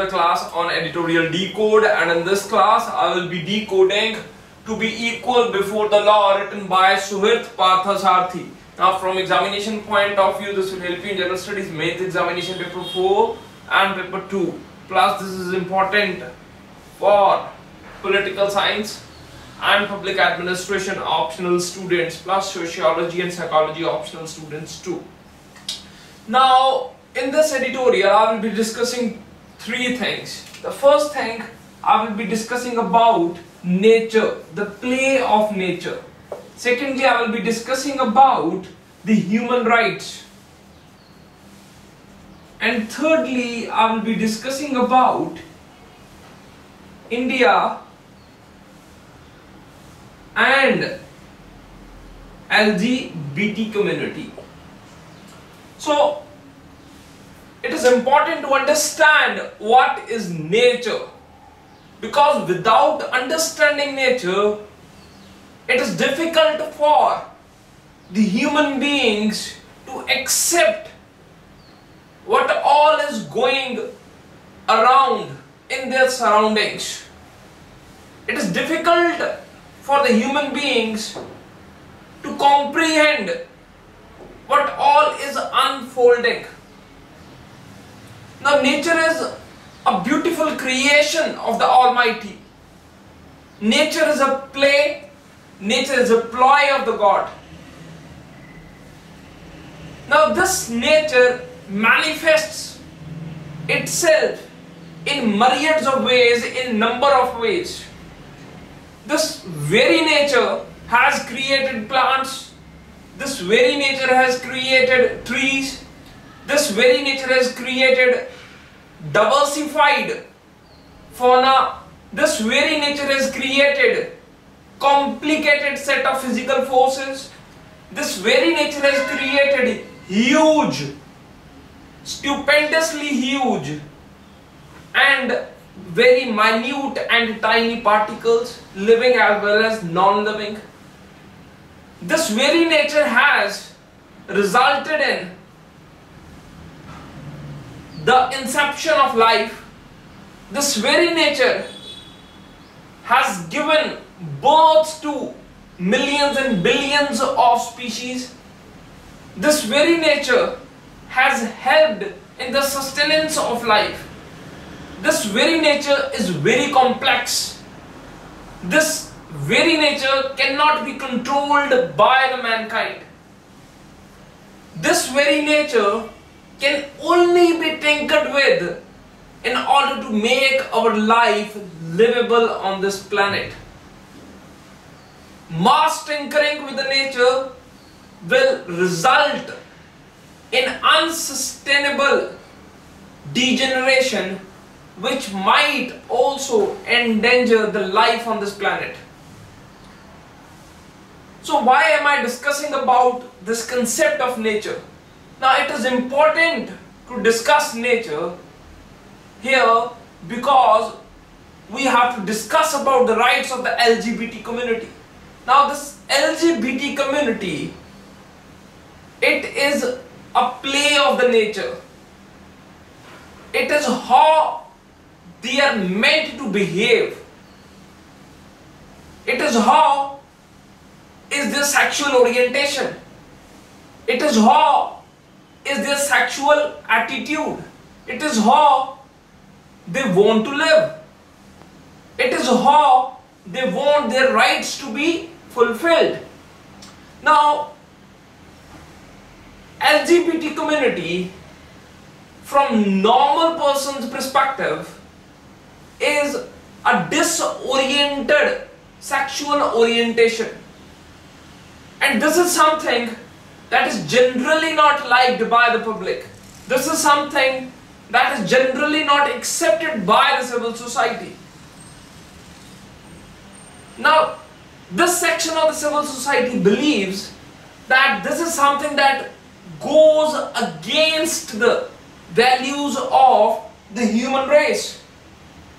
the class on editorial decode, and in this class I will be decoding To Be Equal Before the Law, written by Suhrit Parthasarathy. Now from examination point of view, this will help you in general studies mains examination paper 4 and paper 2. Plus this is important for political science and public administration optional students, plus sociology and psychology optional students too. Now in this editorial I will be discussing three things. The first thing I will be discussing about nature, the play of nature. Secondly, I will be discussing about the human rights. And thirdly, I will be discussing about India and LGBT community. So, it is important to understand what is nature, because without understanding nature, it is difficult for the human beings to accept what all is going around in their surroundings. It is difficult for the human beings to comprehend what all is unfolding. Now, nature is a beautiful creation of the Almighty. Nature is a play, nature is a ploy of the God. Now this nature manifests itself in myriads of ways, in number of ways. This very nature has created plants, this very nature has created trees, this very nature has created diversified fauna, this very nature has created complicated set of physical forces, this very nature has created huge, stupendously huge and very minute and tiny particles, living as well as non-living. This very nature has resulted in the inception of life. This very nature has given birth to millions and billions of species. This very nature has helped in the sustenance of life. This very nature is very complex. This very nature cannot be controlled by the mankind. This very nature can only be tinkered with in order to make our life livable on this planet. Mass tinkering with the nature will result in unsustainable degeneration, which might also endanger the life on this planet. So why am I discussing about this concept of nature? Now it is important to discuss nature here because we have to discuss about the rights of the LGBT community. Now this LGBT community, it is a play of the nature. It is how they are meant to behave. It is how is their sexual orientation. It is how is their sexual attitude. It is how they want to live. It is how they want their rights to be fulfilled. Now, LGBT community from normal person's perspective is a disoriented sexual orientation. And this is something that is generally not liked by the public. This is something that is generally not accepted by the civil society. Now, this section of the civil society believes that this is something that goes against the values of the human race.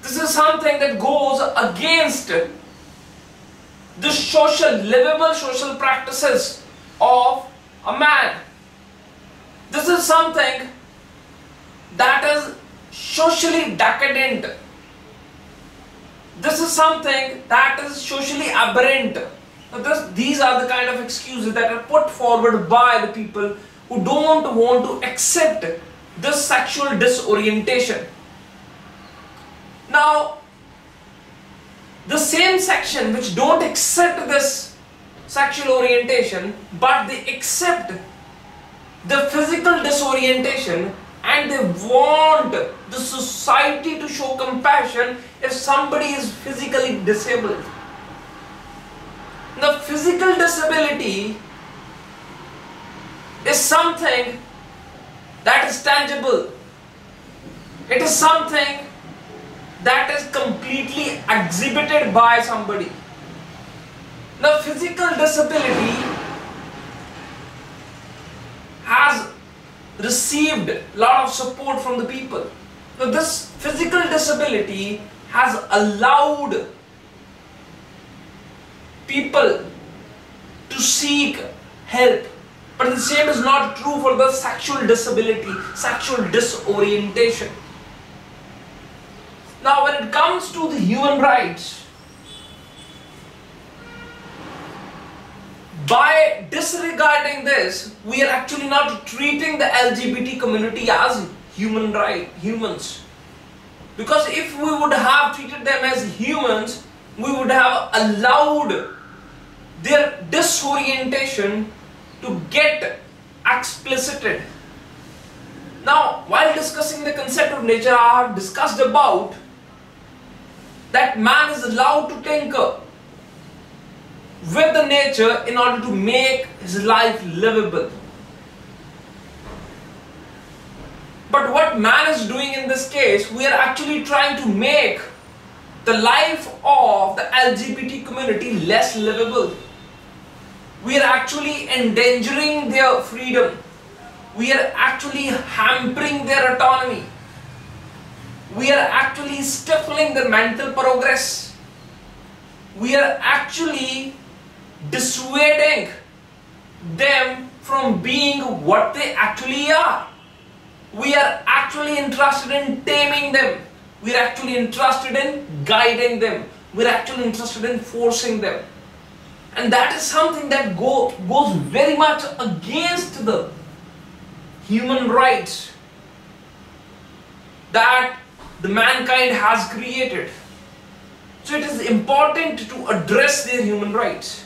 This is something that goes against the social, livable social practices of a man. This is something that is socially decadent. This is something that is socially aberrant. Now these are the kind of excuses that are put forward by the people who don't want to accept this sexual disorientation. Now, the same section which don't accept this sexual orientation, but they accept the physical disorientation and they want the society to show compassion if somebody is physically disabled. Now, physical disability is something that is tangible. It is something that is completely exhibited by somebody. Now, physical disability has received a lot of support from the people. Now, this physical disability has allowed people to seek help. But the same is not true for the sexual disability, sexual disorientation. Now, when it comes to the human rights, by disregarding this, we are actually not treating the LGBT community as humans. Because if we would have treated them as humans, we would have allowed their disorientation to get explicited. Now, while discussing the concept of nature, I have discussed about that man is allowed to tinker with the nature in order to make his life livable. But what man is doing in this case, we are actually trying to make the life of the LGBT community less livable. We are actually endangering their freedom. We are actually hampering their autonomy. We are actually stifling their mental progress. We are actually dissuading them from being what they actually are. We are actually interested in taming them. We are actually interested in guiding them. We are actually interested in forcing them. And that is something that goes very much against the human rights that the mankind has created. So it is important to address their human rights.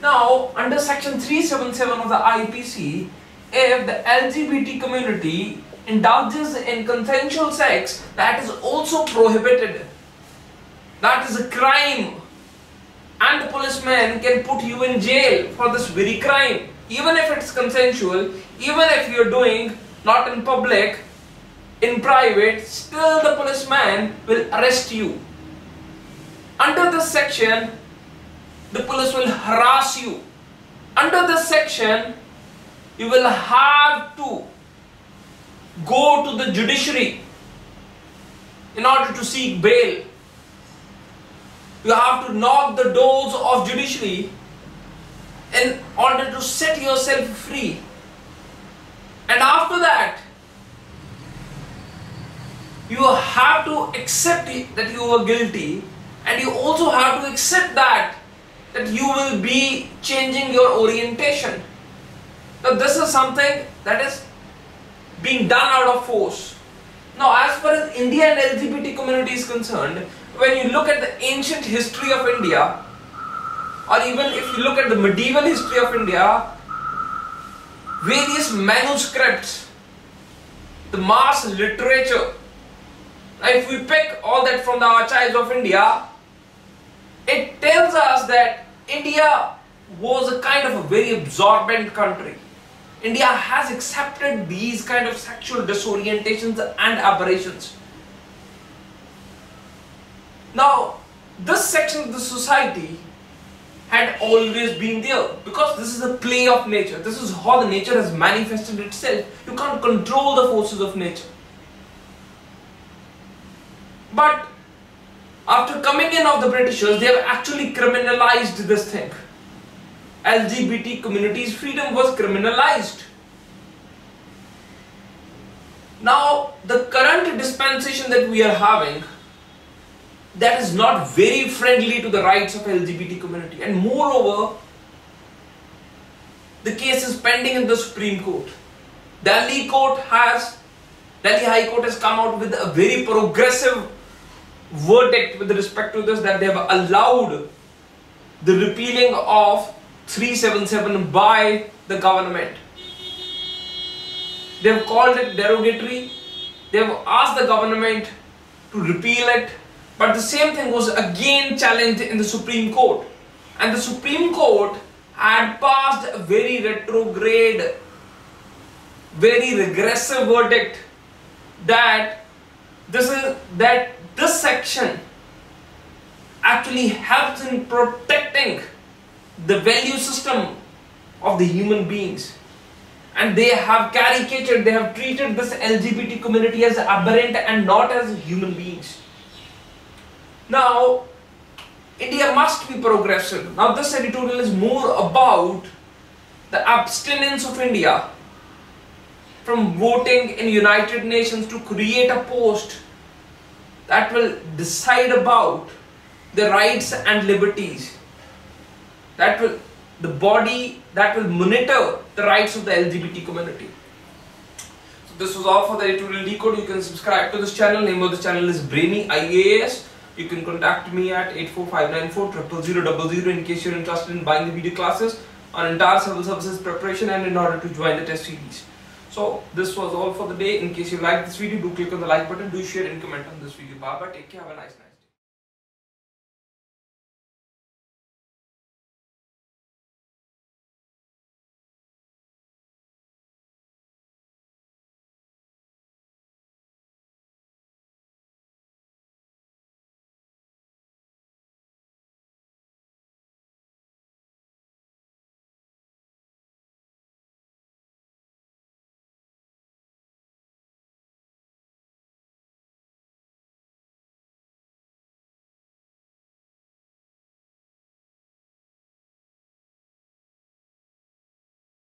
Now, under section 377 of the IPC, if the LGBT community indulges in consensual sex, that is also prohibited. That is a crime. And the policeman can put you in jail for this very crime. Even if it's consensual, even if you're doing not in public, in private, still the policeman will arrest you. Under this section, the police will harass you. Under this section, you will have to go to the judiciary in order to seek bail. You have to knock the doors of judiciary in order to set yourself free. And after that, you have to accept that you were guilty, and you also have to accept that you will be changing your orientation. Now, this is something that is being done out of force. Now, as far as India and LGBT community is concerned, when you look at the ancient history of India, or even if you look at the medieval history of India, various manuscripts, the mass literature, now if we pick all that from the archives of India, it tells us that India was a kind of a very absorbent country. India has accepted these kind of sexual disorientations and aberrations. Now, this section of the society had always been there, because this is the play of nature. This is how the nature has manifested itself. You can't control the forces of nature. But after coming in of the Britishers, they have actually criminalized this thing. LGBT community's freedom was criminalized. Now, the current dispensation that we are having, that is not very friendly to the rights of LGBT community, and moreover, the case is pending in the Supreme Court. Delhi High Court has come out with a very progressive verdict with respect to this, that they have allowed the repealing of 377 by the government. They have called it derogatory. They have asked the government to repeal it. But the same thing was again challenged in the Supreme Court. And the Supreme Court had passed a very retrograde, very regressive verdict that this section actually helps in protecting the value system of the human beings. And they have caricatured, they have treated this LGBT community as aberrant and not as human beings. Now, India must be progressive. Now, this editorial is more about the abstinence of India from voting in United Nations to create a post that will decide about the rights and liberties, that will, the body that will monitor the rights of the LGBT community. So this was all for the editorial decode. You can subscribe to this channel. Name of the channel is Brainy IAS. You can contact me at 84594000000 in case you're interested in buying the video classes on entire civil services preparation and in order to join the test series. So this was all for the day. In case you like this video, do click on the like button, do share and comment on this video. Bye bye, take care, have a nice night.